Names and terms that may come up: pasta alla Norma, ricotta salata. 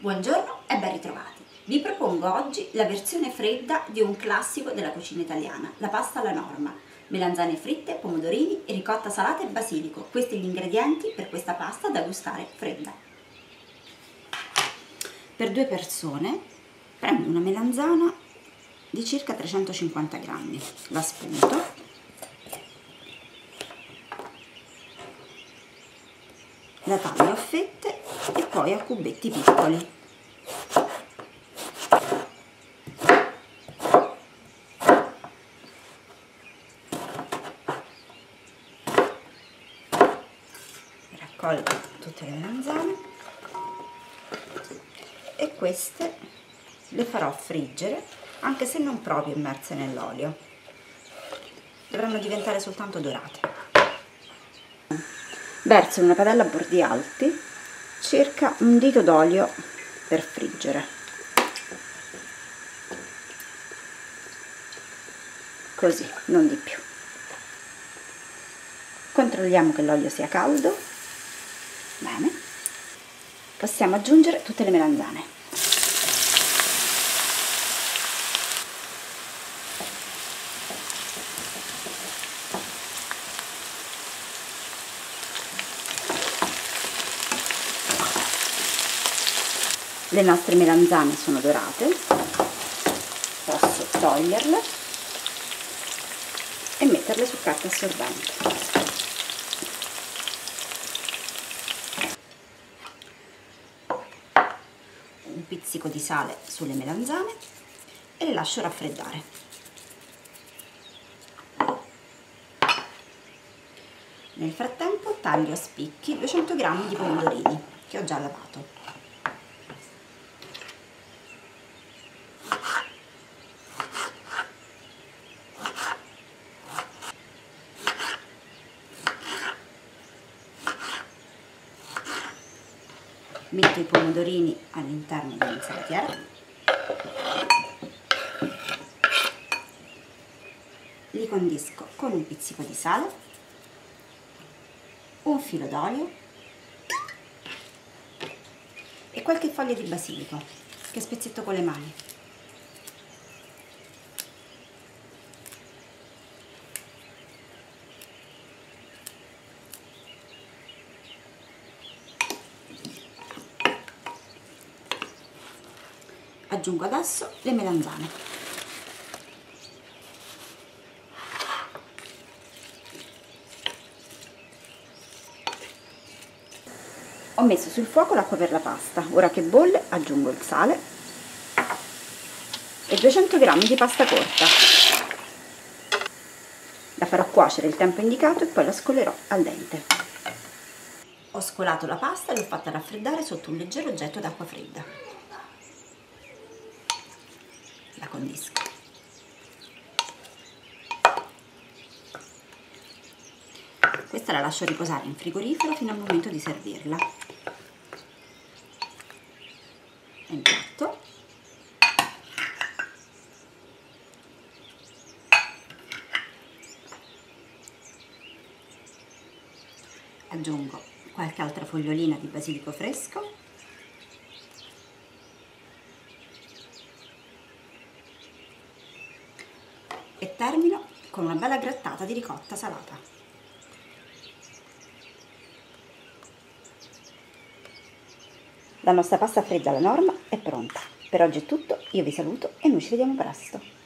Buongiorno e ben ritrovati! Vi propongo oggi la versione fredda di un classico della cucina italiana, la pasta alla norma. Melanzane fritte, pomodorini, ricotta salata e basilico. Questi gli ingredienti per questa pasta da gustare fredda. Per due persone prendo una melanzana di circa 350 grammi, la spunto, la taglio a fette e poi a cubetti piccoli. Raccolgo tutte le melanzane e queste le farò friggere, anche se non proprio immerse nell'olio, dovranno diventare soltanto dorate. Verso in una padella a bordi alti circa un dito d'olio per friggere, così, non di più. Controlliamo che l'olio sia caldo. Bene, possiamo aggiungere tutte le melanzane. Le nostre melanzane sono dorate, posso toglierle e metterle su carta assorbente. Un pizzico di sale sulle melanzane e le lascio raffreddare. Nel frattempo taglio a spicchi 200 g di pomodorini che ho già lavato. Metto i pomodorini all'interno dell'insalatiera, li condisco con un pizzico di sale, un filo d'olio e qualche foglia di basilico che spezzetto con le mani. Aggiungo adesso le melanzane. Ho messo sul fuoco l'acqua per la pasta, ora che bolle aggiungo il sale e 200 g di pasta corta. La farò cuocere il tempo indicato e poi la scolerò al dente. Ho scolato la pasta e l'ho fatta raffreddare sotto un leggero getto d'acqua fredda. La condisco. Questa la lascio riposare in frigorifero fino al momento di servirla. E in piatto. Aggiungo qualche altra fogliolina di basilico fresco. E termino con una bella grattata di ricotta salata. La nostra pasta fredda alla norma è pronta. Per oggi è tutto, io vi saluto e noi ci vediamo presto.